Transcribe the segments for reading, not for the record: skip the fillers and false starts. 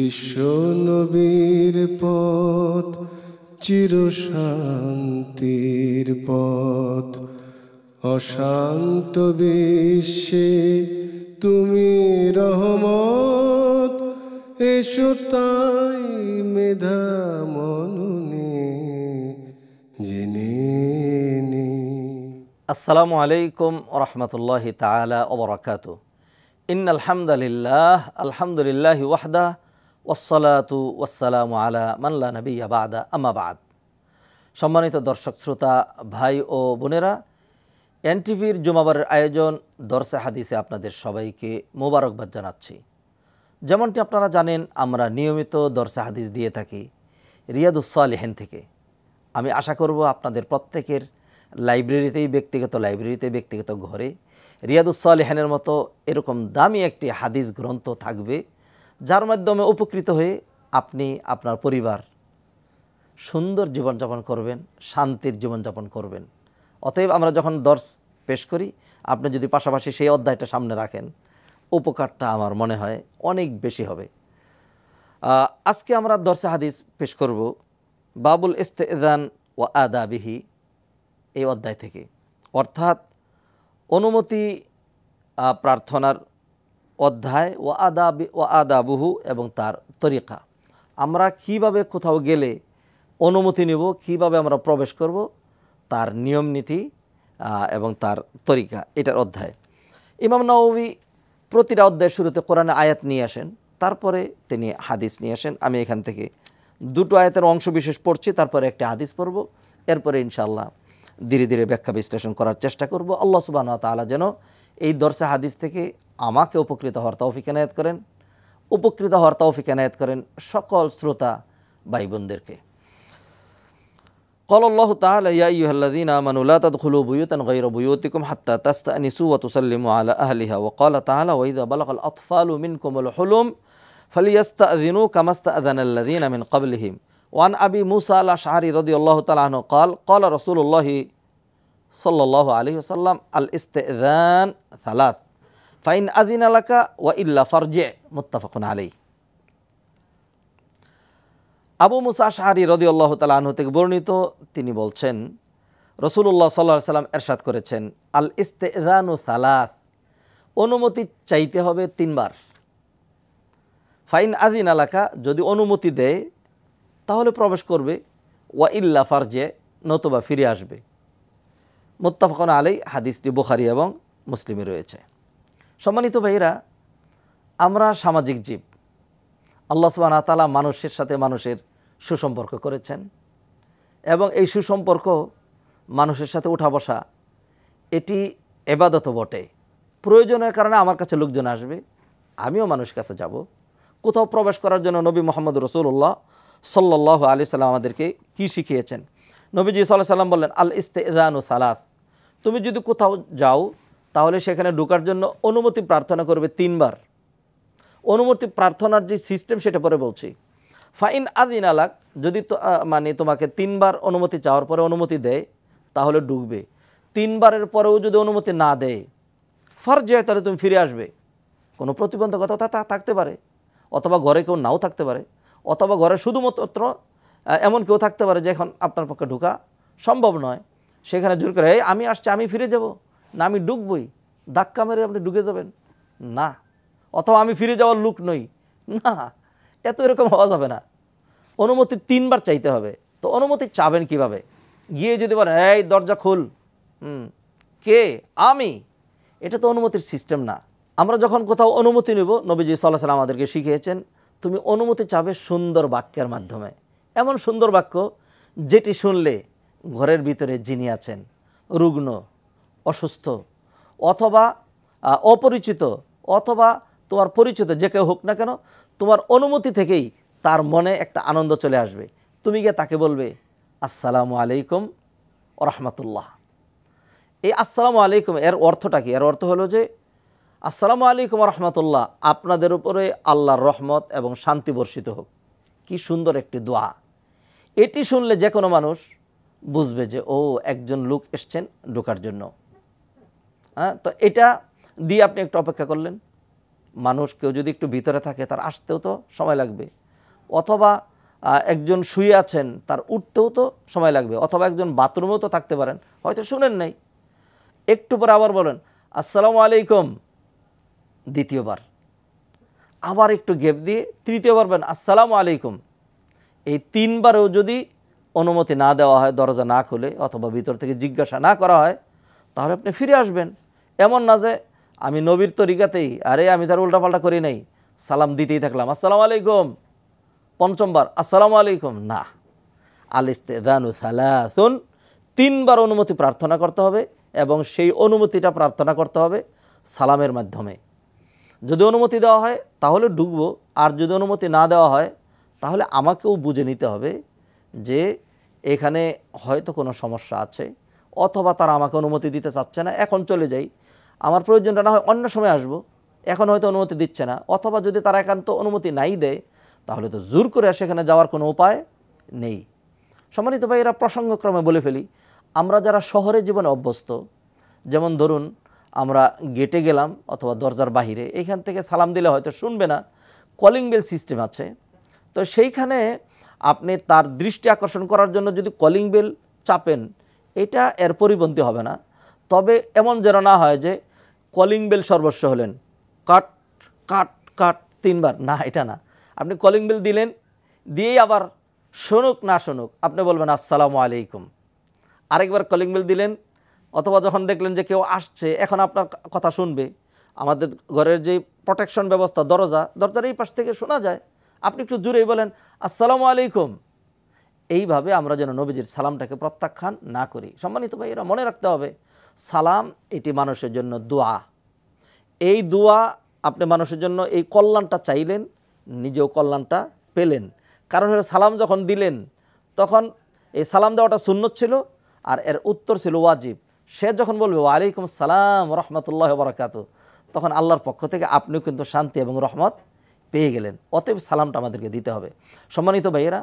বিশ্ব নবীর পথ চিরশান্তির পথ। অশান্ত বিশ্বে তুমি রহমত, এসো তাই মেধা মননে জেনে নি। আসসালামু আলাইকুম রহমতুল্লাহি তাআলা ওয়া বারাকাতুহু। ইন্নাল হামদালিল্লাহ আলহামদুলিল্লাহি ওয়াহদা ওয়াসসালাতু ওয়াসসালামু আলা মান লা নাবিয়্যা বা'দা, আম্মা বা'দ। সম্মানিত দর্শক শ্রোতা ভাই ও বোনেরা, এনটিভির জুমাবারের আয়োজন দরসে হাদিসে আপনাদের সবাইকে মোবারকবাদ জানাচ্ছি। যেমনটি আপনারা জানেন, আমরা নিয়মিত দরসে হাদিস দিয়ে থাকি রিয়াদুস সালেহীন থেকে। আমি আশা করব আপনাদের প্রত্যেকের লাইব্রেরিতেই, ব্যক্তিগত লাইব্রেরিতে, ব্যক্তিগত ঘরে রিয়াদুস সালেহীনের মতো এরকম দামি একটি হাদিস গ্রন্থ থাকবে, যার মাধ্যমে উপকৃত হয়ে আপনি আপনার পরিবার সুন্দর জীবনযাপন করবেন, শান্তির জীবনযাপন করবেন। অতএব আমরা যখন দর্স পেশ করি, আপনি যদি পাশাপাশি সেই অধ্যায়টা সামনে রাখেন, উপকারটা আমার মনে হয় অনেক বেশি হবে। আজকে আমরা দর্সে হাদিস পেশ করব বাবুল ইস্তেজান ও আদাবিহি এই অধ্যায় থেকে, অর্থাৎ অনুমতি প্রার্থনার অধ্যায় ও আদাবুহু এবং তার তরিকা। আমরা কিভাবে কোথাও গেলে অনুমতি নেব, কিভাবে আমরা প্রবেশ করব, তার নিয়ম নীতি এবং তার তরিকা, এটার অধ্যায়। ইমাম নাওয়ী প্রতিটা অধ্যায়ের শুরুতে কোরআনে আয়াত নিয়ে আসেন, তারপরে তিনি হাদিস নিয়ে আসেন। আমি এখান থেকে দুটো আয়াতের অংশ বিশেষ পড়ছি, তারপরে একটা হাদিস পড়ব, এরপরে ইনশাআল্লাহ ধীরে ধীরে ব্যাখ্যা বিশ্লেষণ করার চেষ্টা করব। আল্লাহ সুবহানাহু ওয়া তাআলা যেন এই দরসে হাদিস থেকে আমাকে উপকৃত হওয়ার তৌফিক ইনায়াত করেন, সকল শ্রোতা ভাই বোনদেরকে। قال الله تعالى يا أيها الذين آمنوا لا تدخلوا بيوتا غير بيوتكم حتى تستأنسوا وتسلموا على أهلها وقال تعالى وإذا بلغ الأطفال منكم الحلم فليستأذنوا كما استأذن الذين من قبلهم وعن أبي موسى الأشعري رضي الله تعالى عنه قال قال رسول الله صلى الله عليه وسلم الاستئذان ثلاث فإن أذن لك وإلا فارجع متفق عليه। আবু মুসা আশআরী রাদিয়াল্লাহু তাআলা আনহু থেকে বর্ণিত, তিনি বলছেন রাসূলুল্লাহ সাল্লাল্লাহু আলাইহি সাল্লাম ইরশাদ করেছেন আল ইস্তিযযানু সালাত, অনুমতি চাইতে হবে তিনবার। ফাইন আযিন আলাকা, যদি অনুমতি দেয় তাহলে প্রবেশ করবে, ওয়া ইল্লা ফারজে, নতুবা ফিরে আসবে। মুত্তাফাকুন আলাইহি, হাদিসটি বুখারী এবং মুসলিমে রয়েছে। সম্মানিত ভাইরা, আমরা সামাজিক জীব। আল্লাহ সুবহানাহু ওয়া তাআলা মানুষের সাথে মানুষের সুসম্পর্ক করেছেন, এবং এই সুসম্পর্ক, মানুষের সাথে উঠা বসা, এটি ইবাদত বটে। প্রয়োজনের কারণে আমার কাছে লোকজন আসবে, আমিও মানুষের কাছে যাব। কোথাও প্রবেশ করার জন্য নবী মুহাম্মদ রাসূলুল্লাহ সাল্লাল্লাহু আলাইহি সাল্লাম আমাদেরকে কী শিখিয়েছেন? নবীজি সাল্লাল্লাহু আলাইহি সাল্লাম বললেন আল ইস্তিযযানু সালাত, তুমি যদি কোথাও যাও তাহলে সেখানে ঢোকার জন্য অনুমতি প্রার্থনা করবে তিনবার। অনুমতি প্রার্থনার যে সিস্টেম সেটা পরে বলছি। ফাইন আদিন আলাক, যদি তোমাকে তিনবার অনুমতি চাওয়ার পরে অনুমতি দেয় তাহলে ডুববে, তিনবারের পরেও যদি অনুমতি না দেয় ফারজে, তাহলে তুমি ফিরে আসবে। কোনো প্রতিবন্ধকতা থাকতে পারে, অথবা ঘরে কেউ নাও থাকতে পারে, অথবা ঘরে শুধুমাত্র এমন কেউ থাকতে পারে যে এখন আপনার পক্ষে ঢুকা সম্ভব নয়। সেখানে জোর করে আমি আসছি, আমি ফিরে যাব না, আমি ডুববই, ধাক্কা মেরে আপনি ঢুকে যাবেন না, অথবা আমি ফিরে যাওয়ার লোক নই না, এত এরকম হওয়া যাবে না। অনুমতি তিনবার চাইতে হবে। তো অনুমতি চাবেন কিভাবে? গিয়ে যদি বলেন এই দরজা খোল, কে? আমি। এটা তো অনুমতির সিস্টেম না। আমরা যখন কোথাও অনুমতি নেব, নবীজি সাল্লাল্লাহু আলাইহি সাল্লাম আমাদেরকে শিখিয়েছেন তুমি অনুমতি চাবে সুন্দর বাক্যের মাধ্যমে, এমন সুন্দর বাক্য যেটি শুনলে ঘরের ভিতরে যিনি আছেন রুগ্ন, অসুস্থ, অথবা অপরিচিত, অথবা তোমার পরিচিত যে কেউ হোক না কেন, তোমার অনুমতি থেকেই তার মনে একটা আনন্দ চলে আসবে। তুমি গিয়ে তাকে বলবে আসসালামু আলাইকুম ওয়া রাহমাতুল্লাহ। এই আসসালামু আলাইকুম এর অর্থটা কি? এর অর্থ হলো যে আসসালামু আলাইকুম ওয়া রাহমাতুল্লাহ, আপনাদের উপরে আল্লাহর রহমত এবং শান্তি বর্ষিত হোক। কি সুন্দর একটি দোয়া! এটি শুনলে যে কোনো মানুষ বুঝবে যে ও একজন লোক এসছেন ঢোকার জন্য। হ্যাঁ, তো এটা দিয়ে আপনি একটু অপেক্ষা করলেন, মানুষ কেউ যদি একটু ভিতরে থাকে তার আসতেও তো সময় লাগবে, অথবা একজন শুয়ে আছেন তার উঠতেও তো সময় লাগবে, অথবা একজন বাথরুমেও তো থাকতে পারেন, হয়তো শুনেন নাই। একটু পরে আবার বলেন আসসালামু আলাইকুম, দ্বিতীয়বার, আবার একটু গ্যাপ দিয়ে তৃতীয়বার বলেন আসসালামু আলাইকুম। এই তিনবারও যদি অনুমতি না দেওয়া হয়, দরজা না খুলে অথবা ভিতর থেকে জিজ্ঞাসা না করা হয়, তাহলে আপনি ফিরে আসবেন। এমন না যে আমি নবীর তরিকাতেই, আরে আমি তার উল্টাপাল্টা করি নাই, সালাম দিতেই থাকলাম, আসসালামু আলাইকুম, পঞ্চমবার আসসালামু আলাইকুম, না। আল ইস্তিদানু সালাসুন, তিনবার অনুমতি প্রার্থনা করতে হবে এবং সেই অনুমতিটা প্রার্থনা করতে হবে সালামের মাধ্যমে। যদি অনুমতি দেওয়া হয় তাহলে ঢুকবো, আর যদি অনুমতি না দেওয়া হয় তাহলে আমাকেও বুঝে নিতে হবে যে এখানে হয়তো কোনো সমস্যা আছে, অথবা তারা আমাকে অনুমতি দিতে চাচ্ছে না, এখন চলে যাই, আমার প্রয়োজনটা না হয় অন্য সময় আসবো, এখন হয়তো অনুমতি দিচ্ছে না, অথবা যদি তারা একান্ত অনুমতি নাই দেয় তাহলে তো জোর করে সেখানে যাওয়ার কোনো উপায় নেই। সম্মানিত ভাই, এরা প্রসঙ্গক্রমে বলে ফেলি, আমরা যারা শহরে জীবনে অভ্যস্ত, যেমন ধরুন আমরা গেটে গেলাম অথবা দরজার বাহিরে, এইখান থেকে সালাম দিলে হয়তো শুনবে না, কলিং বেল সিস্টেম আছে, তো সেইখানে আপনি তার দৃষ্টি আকর্ষণ করার জন্য যদি কলিং বেল চাপেন, এটা এর পরিপন্থী হবে না। তবে এমন যেন না হয় যে কলিং বেল সর্বস্ব হলেন, কাট কাট কাট তিনবার, না, এটা না। আপনি কলিং বেল দিলেন, দিয়েই আবার শুনুক না শুনুক আপনি বলবেন আসসালামু আলাইকুম, আরেকবার কলিং বেল দিলেন, অথবা যখন দেখলেন যে কেউ আসছে, এখন আপনার কথা শুনবে, আমাদের ঘরের যে প্রোটেকশন ব্যবস্থা, দরজার এই পাশ থেকে শোনা যায়, আপনি একটু জোরেই বলেন আসসালামু আলাইকুম। এইভাবে আমরা যেন নবীজির সালামটাকে প্রত্যাখ্যান না করি। সম্মানিত ভাই, এরা মনে রাখতে হবে, সালাম এটি মানুষের জন্য দোয়া, এই দোয়া আপনি মানুষের জন্য এই কল্যাণটা চাইলেন, নিজেও কল্যাণটা পেলেন, কারণ হলো সালাম যখন দিলেন তখন এই সালাম দেওয়াটা সুন্নত ছিল আর এর উত্তর ছিল ওয়াজিব। সে যখন বলবে ওয়ালাইকুম সালাম রহমতুল্লাহ বারাকাতু, তখন আল্লাহর পক্ষ থেকে আপনিও কিন্তু শান্তি এবং রহমত পেয়ে গেলেন। অতএব সালামটা আমাদেরকে দিতে হবে। সম্মানিত ভাইয়েরা,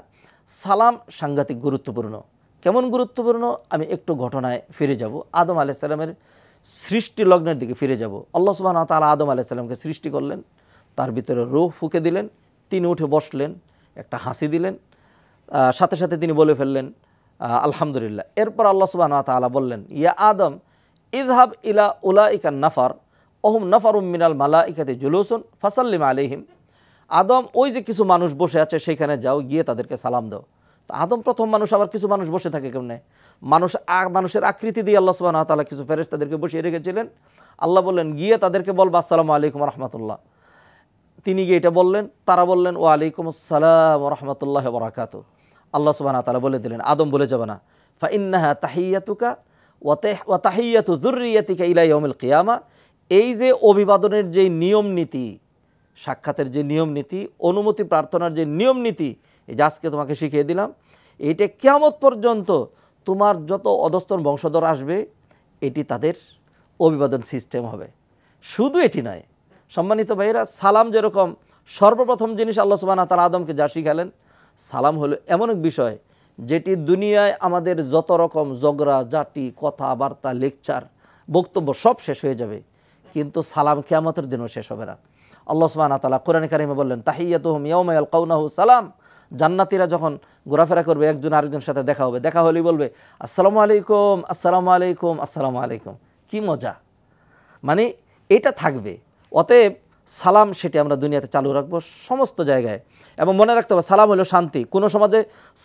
সালাম সাংঘাতিক গুরুত্বপূর্ণ। কেমন গুরুত্বপূর্ণ? আমি একটু ঘটনায় ফিরে যাব, আদম আলাইহিস সালামের সৃষ্টি লগ্নের দিকে ফিরে যাব। আল্লাহ সুবহানাহু ওয়া তাআলা আদম আলাইহিস সালামকে সৃষ্টি করলেন, তার ভিতরে রূহ ফুঁকে দিলেন, তিনি উঠে বসলেন, একটা হাসি দিলেন, সাথে সাথে তিনি বলে ফেললেন আলহামদুলিল্লাহ। এরপর আল্লাহ সুবহানাহু ওয়া তাআলা বললেন ইয়া আদম ইযহাব ইলা উলাইকা নাফার ওহুম নাফারুম মিনাল মালাইকাতি জুলুসুন ফাসাল্লিম আলাইহিম, আদম ওই যে কিছু মানুষ বসে আছে সেইখানে যাও, গিয়ে তাদেরকে সালাম দাও। তো আদম প্রথম মানুষ, আবার কিছু মানুষ বসে থাকে কেমনে? মানুষের আকৃতি দিয়ে আল্লাহ সুবহানাহু ওয়া তাআলা কিছু ফেরেশতাদেরকে বসিয়ে রেখেছিলেন। আল্লাহ বললেন গিয়ে তাদেরকে বল আসসালামু আলাইকুম রাহমাতুল্লাহ, তিনি গিয়ে এটা বললেন, তারা বললেন ওয়ালাইকুম আসসালাম রহমতুল্লাহ বারাকাতু। আল্লাহ সুবহানাহু ওয়া তাআলা বলে দিলেন আদম বলে যাবে না, ফা ইন্নাহা তাহিয়াতুকা ওয়া তাহিয়াতু যুররিয়াতিকা ইলা ইয়াউমিল কিয়ামা, এই যে অভিবাদনের যে নিয়ম নীতি, সাক্ষাতের যে নিয়ম নীতি, অনুমতি প্রার্থনার যে নিয়ম নীতি, এই যে আজকে তোমাকে শিখিয়ে দিলাম, এইটা কিয়ামত পর্যন্ত তোমার যত অধস্তন বংশধর আসবে এটি তাদের অভিবাদন সিস্টেম হবে। শুধু এটি নয় সম্মানিত ভাইয়েরা, সালাম যেরকম সর্বপ্রথম জিনিস আল্লাহ সুবহানাহু ওয়া তাআলা আদমকে যা শিখালেন, সালাম হলো এমন এক বিষয় যেটি দুনিয়ায় আমাদের যত রকম ঝগড়া ঝাঁটি, কথাবার্তা, লেকচার, বক্তব্য সব শেষ হয়ে যাবে, কিন্তু সালাম কিয়ামতের দিনও শেষ হবে না। আল্লাহ সুবহানাহু ওয়া তাআলা কোরআনে কারিমে বললেন তাহিয়াতুহুম ইয়াওমা ইয়ালকাউনাহু সালাম, জান্নাতীরা যখন ঘোরাফেরা করবে একজন আরেকজনের সাথে দেখা হবে, দেখা হলেই বলবে আসসালামু আলাইকুম আসসালামু আলাইকুম আসসালামু আলাইকুম, কি মজা, মানে এটা থাকবে। অতএব সালাম সেটি আমরা দুনিয়াতে চালু রাখবো সমস্ত জায়গায়। এবং মনে রাখতে হবে সালাম হলো শান্তি। কোনো সমাজে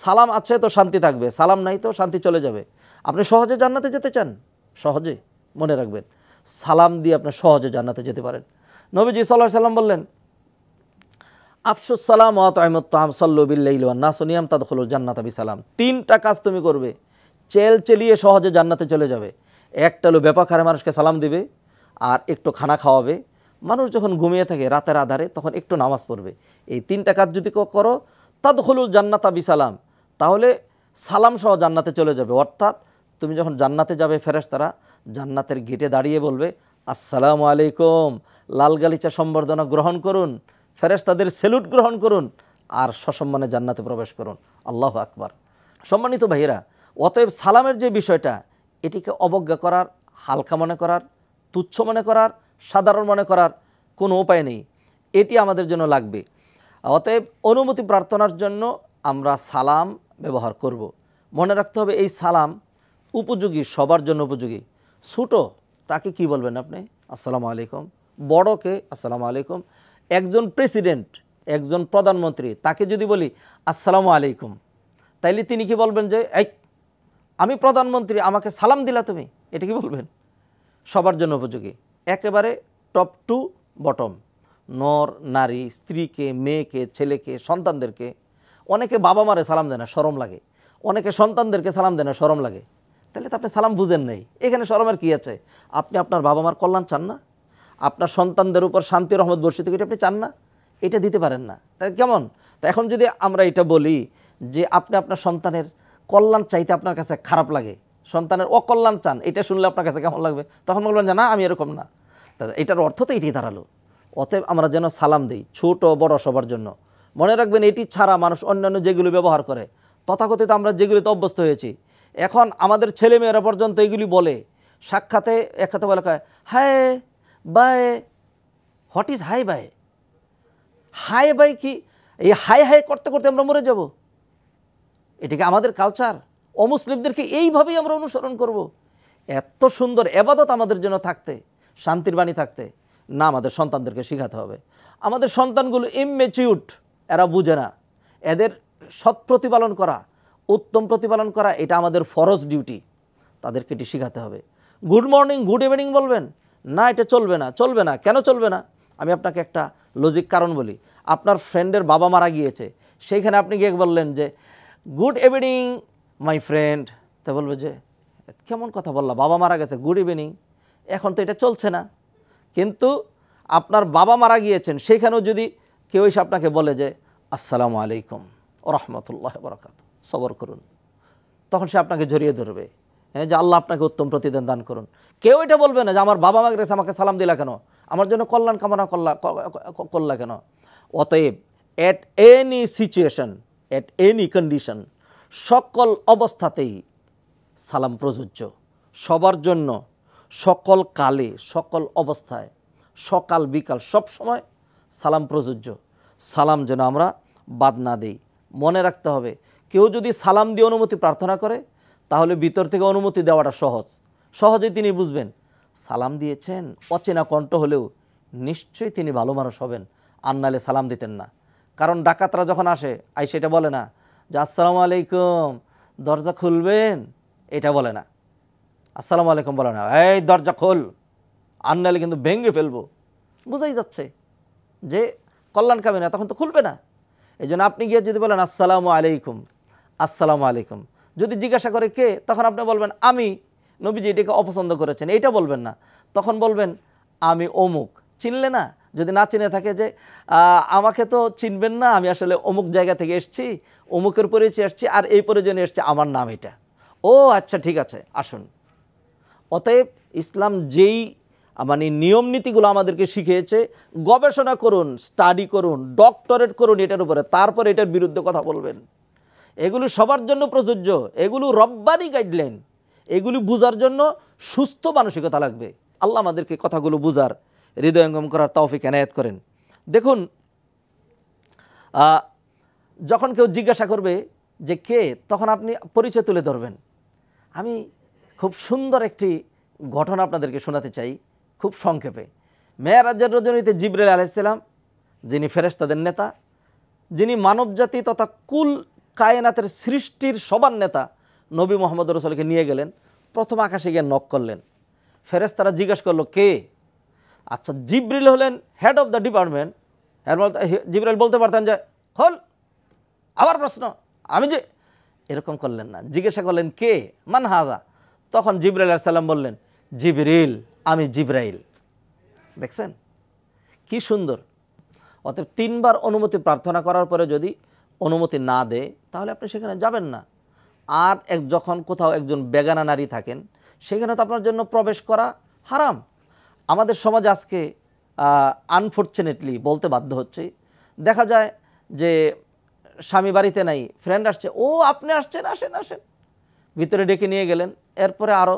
সালাম আছে তো শান্তি থাকবে, সালাম নাই তো শান্তি চলে যাবে। আপনি সহজে জান্নাতে যেতে চান, সহজে মনে রাখবেন সালাম দিয়ে আপনি সহজে জান্নাতে যেতে পারেন। নবীজি সাল্লাল্লাহু আলাইহি সাল্লাম বললেন আফসুস সালাম ওয়া তাইমুত তাম সাল্লু বিল লাইলি ওয়ান নাসু নিয়াম তাদখুলুল জান্নাতা বিসালাম, তিনটা কাজ তুমি করবে চেল চেলিয়ে সহজে জান্নাতে চলে যাবে। একটা হলো ব্যাপারে মানুষকে সালাম দিবে, আর একটু খানা খাওয়াবে, মানুষ যখন ঘুমিয়ে থাকে রাতের আধারে তখন একটু নামাজ পড়বে। এই তিনটা কাজ যদি করো তাদখুলুল জান্নাতা বিসালাম, তাহলে সালাম সহ জান্নাতে চলে যাবে। অর্থাৎ তুমি যখন জান্নাতে যাবে ফেরেশতারা জান্নাতের গেটে দাঁড়িয়ে বলবে আসসালামু আলাইকুম, লাল গালিচা সম্বর্ধনা গ্রহণ করুন, ফেরেশতাদের স্যালুট গ্রহণ করুন, আর সসম্মানে জান্নাতে প্রবেশ করুন। আল্লাহু আকবার। সম্মানিত ভাইয়েরা, অতএব সালামের যে বিষয়টা এটিকে অবজ্ঞা করার, হালকা মনে করার, তুচ্ছ মনে করার, সাধারণ মনে করার কোনো উপায় নেই। এটি আমাদের জন্য লাগবে। অতএব অনুমতি প্রার্থনার জন্য আমরা সালাম ব্যবহার করব। মনে রাখতে হবে এই সালাম উপযোগী, সবার জন্য উপযোগী। ছোটো তাকে কি বলবেন আপনি আসসালামু আলাইকুম, বড়কে আসসালামু আলাইকুম। একজন প্রেসিডেন্ট, একজন প্রধানমন্ত্রী, তাকে যদি বলি আসসালামু আলাইকুম, তাইলে তিনি কি বলবেন যে এই আমি প্রধানমন্ত্রী, আমাকে সালাম দিলা তুমি? এটা কি বলবেন? সবার জন্য উপযোগী, একেবারে টপ টু বটম। নর নারী, স্ত্রীকে, মেয়েকে, ছেলেকে, সন্তানদেরকে। অনেকে বাবা মারে সালাম দেয় না, শরম লাগে। অনেকে সন্তানদেরকে সালাম দেয় না, শরম লাগে। তাহলে তো আপনি সালাম বুঝেন নাই, এখানে শরমের কী আছে? আপনি আপনার বাবা মার কল্যাণ চান না? আপনার সন্তানদের উপর শান্তি রহমত বর্ষিত করে আপনি চান না? এটা দিতে পারেন না, তাহলে কেমন? তা এখন যদি আমরা এটা বলি যে আপনি আপনার সন্তানের কল্যাণ চাইতে আপনার কাছে খারাপ লাগে, সন্তানের অকল্যাণ চান, এটা শুনলে আপনার কাছে কেমন লাগবে? তখন বলবেন যে না, আমি এরকম না। এটার অর্থ তো এটাই দাঁড়ালো। অতএব আমরা যেন সালাম দিই, ছোটো বড় সবার জন্য। মনে রাখবেন এটি ছাড়া মানুষ অন্যান্য যেগুলো ব্যবহার করে, তথাকথিত আমরা যেগুলিতে অভ্যস্ত হয়েছি, এখন আমাদের ছেলেমেয়েরা পর্যন্ত এগুলি বলে। সাক্ষাতে একসাথে বলে কয় hi bye, what is hi bye? Hi bye কি? এই হাই হাই করতে করতে আমরা মরে যাব। এটাকে আমাদের কালচার, অমুসলিমদেরকে এইভাবেই আমরা অনুসরণ করব। এত সুন্দর এবাদত আমাদের জন্য থাকতে, শান্তির বাণী থাকতে না, আমাদের সন্তানদেরকে শেখাতে হবে। আমাদের সন্তানগুলো ইম্যাচিউরড, এরা বুঝে না। এদের সৎ প্রতিপালন করা, উত্তম প্রতিপালন করা, এটা আমাদের ফরজ ডিউটি, তাদেরকে এটি শেখাতে হবে। গুড মর্নিং, গুড ইভিনিং বলবেন না, এটা চলবে না। চলবে না কেন চলবে না? আমি আপনাকে একটা লজিক কারণ বলি। আপনার ফ্রেন্ডের বাবা মারা গিয়েছে, সেইখানে আপনি গিয়ে বললেন যে গুড ইভিনিং মাই ফ্রেন্ড, তা বলবে যে কেমন কথা বললা, বাবা মারা গেছে, গুড ইভিনিং, এখন তো এটা চলছে না। কিন্তু আপনার বাবা মারা গিয়েছেন, সেইখানেও যদি কেউ এসে আপনাকে বলে যে আসসালামু আলাইকুম ও রহমতুল্লাহ বরকাত, সবর করুন, তখন সে আপনাকে জড়িয়ে ধরবে, হ্যাঁ, যে আল্লাহ আপনাকে উত্তম প্রতিদান দান করুন। কেউ এটা বলবে না যে আমার বাবা মা গেছে, আমাকে সালাম দিলা কেন, আমার জন্য কল্যাণ কামনা করলা কেন? অতএব at any situation, at any condition, সকল অবস্থাতেই সালাম প্রযোজ্য, সবার জন্য, সকল কালে, সকল অবস্থায়, সকাল বিকাল, সব সময় সালাম প্রযোজ্য। সালাম যেন আমরা বাদ না দেই। মনে রাখতে হবে কেউ যদি সালাম দিয়ে অনুমতি প্রার্থনা করে, তাহলে ভিতর থেকে অনুমতি দেওয়াটা সহজেই তিনি বুঝবেন সালাম দিয়েছেন। অচেনা কণ্ঠ হলেও নিশ্চয়ই তিনি ভালো মানুষ হবেন, আর নাহলে সালাম দিতেন না। কারণ ডাকাতরা যখন আসে, সেটা বলে না যে আসসালামু আলাইকুম, দরজা খুলবেন, এটা বলে না। আসসালামু আলাইকুম বলে না, এই দরজা খোল, আর নাহলে কিন্তু ভেঙে ফেলবো। বুঝাই যাচ্ছে যে কল্যাণ কামে না, তখন তো খুলবে না। এই জন্য আপনি গিয়ে যদি বলেন আসসালামু আলাইকুম, আসসালামু আলাইকুম, যদি জিজ্ঞাসা করে কে, তখন আপনি বলবেন আমি, নবীজি এটাকে অপছন্দ করেছেন, এটা বলবেন না। তখন বলবেন আমি অমুক, চিনলে না? যদি না চিনে থাকে যে আমাকে তো চিনবেন না, আমি আসলে অমুক জায়গা থেকে এসেছি, অমুকের পরিচয় এসেছি, আর এই পরিজনে এসেছি, আমার নাম এটা। ও আচ্ছা ঠিক আছে, আসুন। অতএব ইসলাম যেই নিয়ম নীতিগুলো আমাদেরকে শিখিয়েছে, গবেষণা করুন, স্টাডি করুন, ডক্টরেট করুন এটার উপরে, তারপর এটার বিরুদ্ধে কথা বলবেন। এগুলি সবার জন্য প্রযোজ্য, এগুলো রব্বানি গাইডলাইন, এগুলি বোঝার জন্য সুস্থ মানসিকতা লাগবে। আল্লাহ আমাদেরকে কথাগুলো বুঝার, হৃদয়ঙ্গম করার তৌফিক এনায়েত করেন। দেখুন, যখন কেউ জিজ্ঞাসা করবে যে কে, তখন আপনি পরিচয় তুলে ধরবেন। আমি খুব সুন্দর একটি ঘটনা আপনাদেরকে শোনাতে চাই, খুব সংক্ষেপে। মেয়ারাজের রজনীতে জিবরাইল আলাইহিসসালাম, যিনি ফেরেশতাদের নেতা, যিনি মানবজাতি তথা কুল কায়নাতের সৃষ্টির সবার নেতা নবী মুহাম্মদ রাসূলকে নিয়ে গেলেন, প্রথম আকাশে গিয়ে নক করলেন। ফেরেশতারা জিজ্ঞাসা করলো কে? আচ্ছা, জিবরাইল হলেন হেড অফ দ্য ডিপার্টমেন্ট। জিবরাইল বলতে পারতেন যে হল আবার প্রশ্ন, আমি যে এরকম করলেন না, জিজ্ঞাসা করলেন কে, মান হাযা। তখন জিবরাইল আলাইহিস সালাম বললেন জিবরাইল, আমি জিবরাইল। দেখছেন কি সুন্দর। অতএব তিনবার অনুমতি প্রার্থনা করার পরে যদি অনুমতি না দেয়, তাহলে আপনি সেখানে যাবেন না। আর যখন কোথাও একজন বেগানা নারী থাকেন, সেখানে তো আপনার জন্য প্রবেশ করা হারাম। আমাদের সমাজ আজকে আনফর্চুনেটলি বলতে বাধ্য হচ্ছে, দেখা যায় যে স্বামী বাড়িতে নাই, ফ্রেন্ড আসছে, ও আপনি আসছেন, আসেন আসেন, ভিতরে ডেকে নিয়ে গেলেন। এরপরে আরও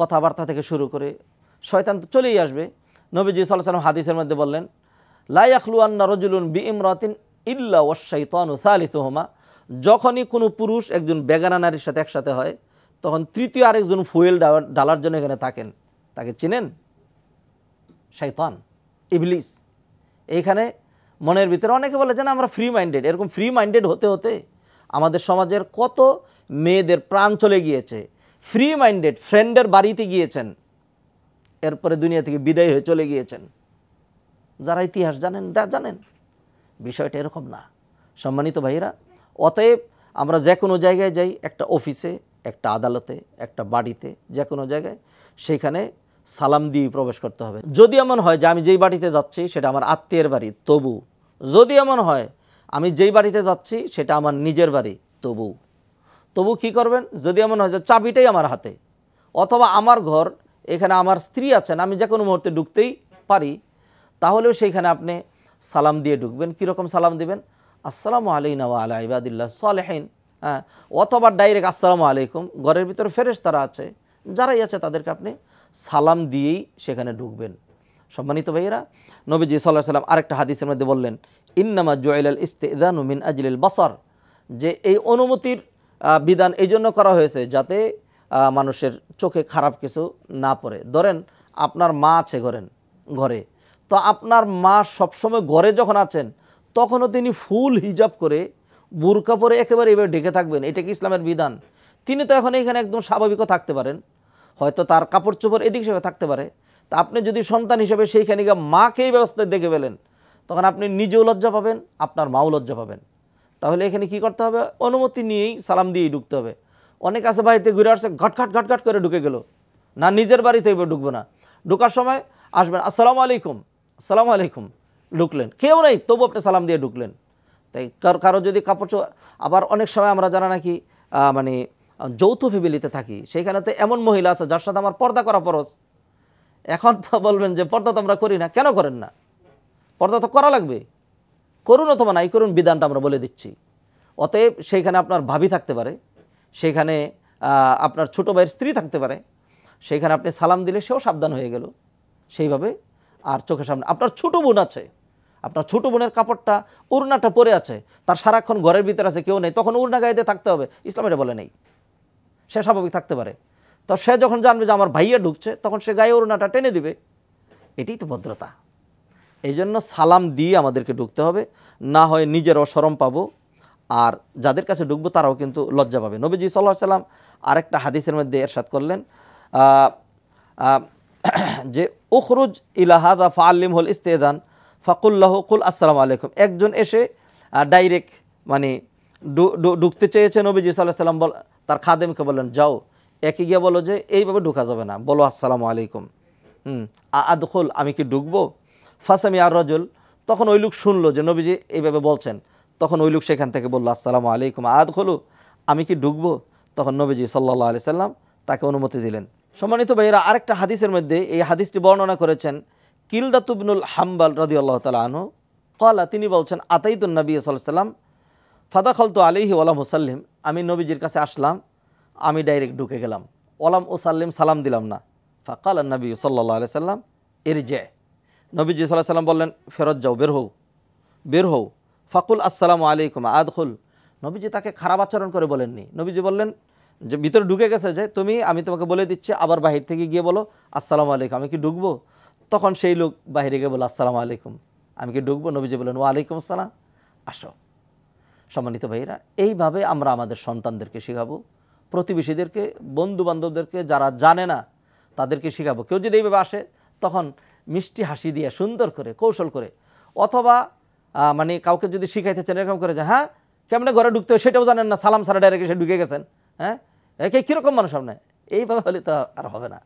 কথাবার্তা থেকে শুরু করে শয়তান তো চলেই আসবে। নবীজি সাল্লাল্লাহু আলাইহি ওয়াসাল্লাম হাদিসের মধ্যে বললেন, লা ইয়াখলুআন্না রাজুলুন বিইমরাতিন ইল্লা ওয়াশ শাইতানু সালিসুহুমা। যখনই কোনো পুরুষ একজন বেগানা নারীর সাথে একসাথে হয় তখন তৃতীয় আরেকজন ফুয়েল ডালার জন্য এখানে থাকেন। তাকে চিনেন? শয়তান, ইবলিস। এইখানে মনের ভিতরে অনেকে বলে যে না আমরা ফ্রি মাইন্ডেড, এরকম ফ্রি মাইন্ডেড হতে হতে আমাদের সমাজের কত মেয়েদের প্রাণ চলে গিয়েছে। ফ্রি মাইন্ডেড ফ্রেন্ডের বাড়িতে গিয়েছেন, এরপরে দুনিয়া থেকে বিদায় হয়ে চলে গিয়েছেন। যারা ইতিহাস জানেন জানেন বিষয়টা এরকম না। সম্মানিত ভাইরা, অতএব আমরা যে কোনো জায়গায় যাই, একটা অফিসে, একটা আদালতে, একটা বাড়িতে, যে কোনো জায়গায়, সেখানে সালাম দিয়ে প্রবেশ করতে হবে। যদি এমন হয় যে আমি যেই বাড়িতে যাচ্ছি সেটা আমার আত্মীয়ের বাড়ি, তবু। যদি এমন হয় আমি যেই বাড়িতে যাচ্ছি সেটা আমার নিজের বাড়ি, তবু কি করবেন? যদি এমন হয় যে চাবিটাই আমার হাতে, অথবা আমার ঘর, এখানে আমার স্ত্রী আছেন, আমি যে কোনো মুহূর্তে ঢুকতেই পারি, তাহলেও সেইখানে আপনি সালাম দিয়ে ঢুকবেন। কীরকম সালাম দিবেন? আসসালামু আলাইনা ওয়া আলা ইবাদিল্লাহ সলেহীন। হ্যাঁ, অথবা ডাইরেক্ট আসসালামু আলাইকুম। ঘরের ভিতরে ফেরেশতারা আছে, যারাই আছে তাদেরকে আপনি সালাম দিয়েই সেখানে ঢুকবেন। সম্মানিত ভাইয়েরা, নবীজি সাল্লাল্লাহু আলাইহি ওয়াসাল্লাম আরেকটা হাদিসের মধ্যে বললেন, ইন্নামা জুইলাল ইস্তিযযানু মিন আজলিল বাসার। যে এই অনুমতির বিধান এই জন্য করা হয়েছে যাতে মানুষের চোখে খারাপ কিছু না পড়ে। ধরেন আপনার মা আছে ঘরে, তো আপনার মা সবসময় ঘরে যখন আছেন তখনও তিনি ফুল হিজাব করে বুরকা পরে একেবারে এভাবে ঢেকে থাকবেন, এটা কি ইসলামের বিধান? তিনি তো এখন এখানে একদম স্বাভাবিকও থাকতে পারেন, হয়তো তার কাপড় চোপড় এদিক সেভাবে থাকতে পারে। তা আপনি যদি সন্তান হিসেবে সেইখানে গিয়ে মাকেই ব্যবস্থায় দেখে পেলেন, তখন আপনি নিজেও লজ্জা পাবেন, আপনার মাও লজ্জা পাবেন। তাহলে এখানে কি করতে হবে? অনুমতি নিয়েই সালাম দিয়েই ঢুকতে হবে। অনেক আছে বাড়িতে ঘুরে আসছে, ঘটঘাট ঘটঘাট করে ঢুকে গেল, না নিজের বাড়িতে এবার ঢুকবো না। ঢুকার সময় আসবেন, আসসালামু আলাইকুম, আসসালামু আলাইকুম, ঢুকলেন, কেউ নেই তবু আপনি সালাম দিয়ে ঢুকলেন। তাই কারো যদি কাপড় চোপড়, আবার অনেক সময় আমরা যারা নাকি মানে যৌথ ফ্যামিলিতে থাকি, সেইখানে তো এমন মহিলা আছে যার সাথে আমার পর্দা করা ফরজ। এখন তো বলবেন যে পর্দা তো আমরা করি না, কেন করেন না? পর্দা তো করা লাগবে, করুন অথবা নাই করুন, বিধানটা আমরা বলে দিচ্ছি। অতএব সেইখানে আপনার ভাবি থাকতে পারে, সেইখানে আপনার ছোটো ভাইয়ের স্ত্রী থাকতে পারে, সেইখানে আপনি সালাম দিলে সেও সাবধান হয়ে গেল সেইভাবে। আর চোখের সামনে আপনার ছোটো বোন আছে, আপনার ছোটো বোনের কাপড়টা ওড়নাটা পরে আছে, তার সারাক্ষণ ঘরের ভিতরে আছে, কেউ নেই, তখন ওড়না গায়ে দিয়ে থাকতে হবে? ইসলাম এটা বলে নেই। সে স্বাভাবিক থাকতে পারে, তো সে যখন জানবে যে আমার ভাইয়া ঢুকছে তখন সে গায়ে ওড়নাটা টেনে দিবে। এটাই তো ভদ্রতা। এই জন্য সালাম দিয়ে আমাদেরকে ঢুকতে হবে, না হয় নিজেরও শরম পাবো, আর যাদের কাছে ঢুকবো তারাও কিন্তু লজ্জা পাবে। নবীজি সাল্লাল্লাহু আলাইহি সাল্লাম আরেকটা হাদিসের মধ্যে এরশাদ করলেন যে উখরুজ ইলাহাদা ফাআল্লিমহুল ইস্তিদান ফাকুল্লাহু কুল আসসালামু আলাইকুম। একজন এসে ডাইরেক্ট মানে ঢুকতে চেয়েছে, নবীজি সাল্লাল্লাহু আলাইহি সাল্লাম তার খাদেমকে বললেন, যাও একে গিয়ে বলো যে এইভাবে ঢুকা যাবে না, বলো আসসালামু আলাইকুম। আদখুল, আমি কি ঢুকবো? ফাসামি আর রাজুল, তখন ওই লোক শুনলো যে নবীজি এইভাবে বলছেন, তখন ওই লোক সেখান থেকে বলল, আসসালামু আলাইকুম আদখুলু, আমি কি ঢুকবো? তখন নবীজি সাল্লাল্লাহু আলাইহি সাল্লাম তাকে অনুমতি দিলেন। সম্মানিত ভাইরা, আরেকটা হাদিসের মধ্যে এই হাদিসটি বর্ণনা করেছেন কিলদাতু ইবনুল হাম্বাল রাদিয়াল্লাহু তাআলা আনহু ক্বালা, তিনি বলছেন, আতাইতুন নবী সাল্লাল্লাহু আলাইহি সাল্লাম ফাদাখালতু আলাইহি ওয়ালাম মুসাল্লিম। আমি নবীজির কাছে আসলাম, আমি ডাইরেক্ট ঢুকে গেলাম, ওয়ালাম মুসাল্লিম, সালাম দিলাম না। ফাকালান নবী সাল্লাল্লাহু আলাইহি সাল্লাম ইরজা, নবীজি সাল্লাল্লাহু আলাইহি সাল্লাম বললেন, ফেরত যাও, বের হও। ফাকুল আসসালামু আলাইকুম আদখুল, নবীজি তাকে খারাপ আচরণ করে বলেননি। নবীজি বললেন যে ভিতরে ঢুকে গেছে যে তুমি, আমি তোমাকে বলে দিচ্ছি, আবার বাহির থেকে গিয়ে বলো আসসালামু আলাইকুম, আমি কি ঢুকবো? তখন সেই লোক বাহিরে গিয়ে বলো, আসসালামু আলাইকুম, আমি কি ঢুকবো? নবীজি বললেন, ওয়ালাইকুম আসসালাম, আসো। সম্মানিত ভাইরা, এইভাবে আমরা আমাদের সন্তানদেরকে শেখাবো, প্রতিবেশীদেরকে, বন্ধুবান্ধবদেরকে, যারা জানে না তাদেরকে শেখাবো। কেউ যদি এইভাবে আসে তখন মিষ্টি হাসি দিয়ে সুন্দর করে কৌশল করে, অথবা মানে কাউকে যদি শিখাইতে চান এরকম করে যে হ্যাঁ কেমনে ঘরে ঢুকতে হয় সেটাও জানেন না, সালাম ছাড়া ডাইরেক্ট এসে ঢুকে গেছেন, হ্যাঁ একে কীরকম মানুষ আপনি? এইভাবে হলে তো আর হবে না।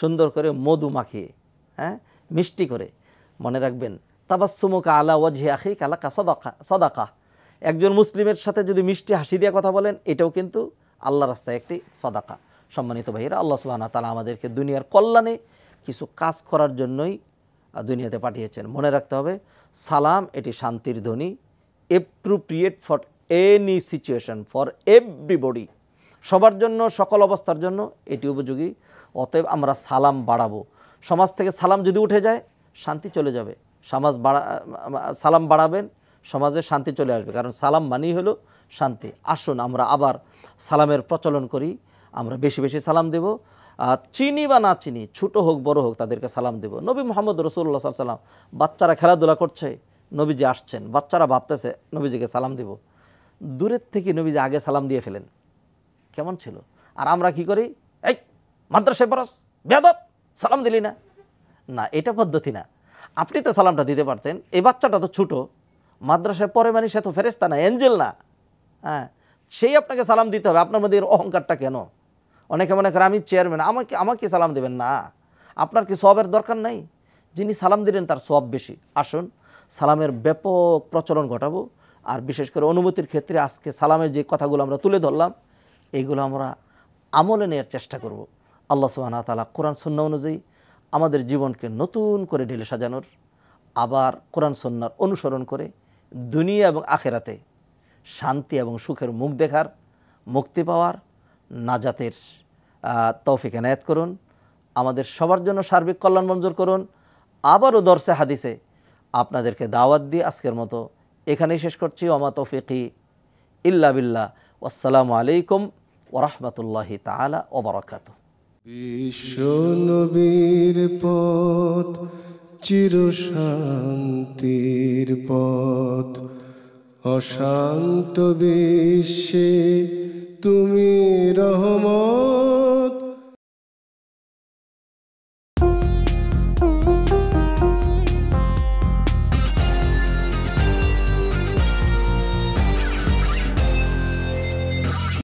সুন্দর করে মধু মাখিয়ে, হ্যাঁ মিষ্টি করে। মনে রাখবেন, তাবাসসুমুকা আলা ওয়াজহি আখিকা লাকা সাদাকা সাদাকা। একজন মুসলিমের সাথে যদি মিষ্টি হাসি দিয়ে কথা বলেন, এটাও কিন্তু আল্লাহ রাস্তায় একটি সাদাকা। সম্মানিত ভাইরা, আল্লাহ সুবহানাহু ওয়া তাআলা আমাদেরকে দুনিয়ার কল্যাণে কিছু কাজ করার জন্যই দুনিয়াতে পাঠিয়েছেন। মনে রাখতে হবে, সালাম এটি শান্তির ধ্বনি, appropriate for any situation, for everybody, সবার জন্য, সকল অবস্থার জন্য এটি উপযোগী। অতএব আমরা সালাম বাড়াবো। সমাজ থেকে সালাম যদি উঠে যায় শান্তি চলে যাবে। সমাজ সালাম বাড়াবেন, সমাজে শান্তি চলে আসবে, কারণ সালাম মানেই হলো শান্তি। আসুন আমরা আবার সালামের প্রচলন করি, আমরা বেশি বেশি সালাম দেব, চিনি বা না চিনি, ছোটো হোক বড় হোক, তাদেরকে সালাম দেব। নবী মোহাম্মদ রসুল্লাহ সাল্লাম, বাচ্চারা খেলাধুলা করছে, নবীজি আসছেন, বাচ্চারা ভাবতেছে নবীজিকে সালাম দেব, দূরের থেকে নবীজি আগে সালাম দিয়ে ফেলেন, কেমন ছিল? আর আমরা কি করি, এই মাদ্রাসায় পড়স বেয়াদব, সালাম দিলি না, না এটা পদ্ধতি না। আপনি তো সালামটা দিতে পারতেন, এই বাচ্চাটা তো ছোটো, মাদ্রাসায় পড়ে মানে সে তো ফেরেশতা না, এঞ্জেল না, হ্যাঁ, সেই আপনাকে সালাম দিতে হবে। আপনার মধ্যে অহংকারটা কেন? অনেকে মনে করে আমি চেয়ারম্যান, আমাকে সালাম দেবেন না। আপনার কি সওয়াবের দরকার নাই? যিনি সালাম দিলেন তার সওয়াব বেশি। আসুন সালামের ব্যাপক প্রচলন ঘটাবো, আর বিশেষ করে অনুমতির ক্ষেত্রে আজকে সালামের যে কথাগুলো আমরা তুলে ধরলাম, এইগুলো আমরা আমলে নেওয়ার চেষ্টা করব। আল্লাহ সুবহানাহু ওয়া তাআলা কোরআন সুন্নাহ অনুযায়ী আমাদের জীবনকে নতুন করে ঢেলে সাজানোর, আবার কোরআন সুন্নাহর অনুসরণ করে দুনিয়া এবং আখেরাতে শান্তি এবং সুখের মুখ দেখার, মুক্তি পাওয়ার, নাজাতের তৌফিক এনায়েত করুন। আমাদের সবার জন্য সার্বিক কল্যাণ মঞ্জুর করুন। আবারও দর্সে হাদিসে আপনাদেরকে দাওয়াত দিয়ে আজকের মতো এখানেই শেষ করছি। ওমা তৌফিকি ইল্লা বিল্লাহ। আসসালামু আলাইকুম ওয়া রাহমাতুল্লাহি তাআলা ওয়া বারাকাতুহু। বিশ্বনবীর পথ চিরশান্তির পথ, অশান্ত বিশ্বে তুমি রহমান।